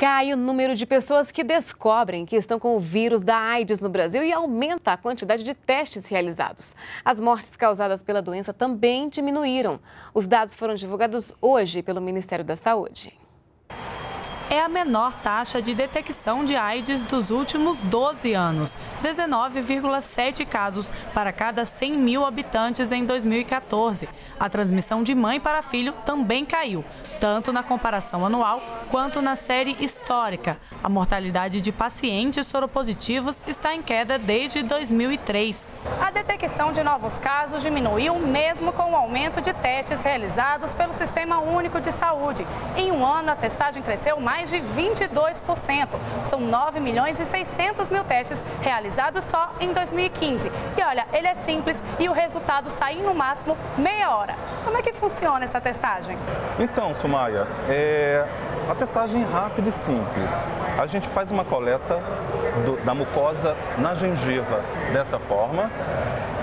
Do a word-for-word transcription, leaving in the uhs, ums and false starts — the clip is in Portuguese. Cai o número de pessoas que descobrem que estão com o vírus da AIDS no Brasil e aumenta a quantidade de testes realizados. As mortes causadas pela doença também diminuíram. Os dados foram divulgados hoje pelo Ministério da Saúde. É a menor taxa de detecção de AIDS dos últimos doze anos, dezenove vírgula sete casos para cada cem mil habitantes em dois mil e quatorze. A transmissão de mãe para filho também caiu, tanto na comparação anual quanto na série histórica. A mortalidade de pacientes soropositivos está em queda desde dois mil e três. A detecção de novos casos diminuiu mesmo com o aumento de testes realizados pelo Sistema Único de Saúde. Em um ano, a testagem cresceu mais mais de vinte e dois por cento. São nove milhões e seiscentos mil testes realizados só em dois mil e quinze. E olha, ele é simples e o resultado sai no máximo meia hora. Como é que funciona essa testagem? Então, Sumaia, é... a testagem rápida e simples. A gente faz uma coleta do, da mucosa na gengiva dessa forma.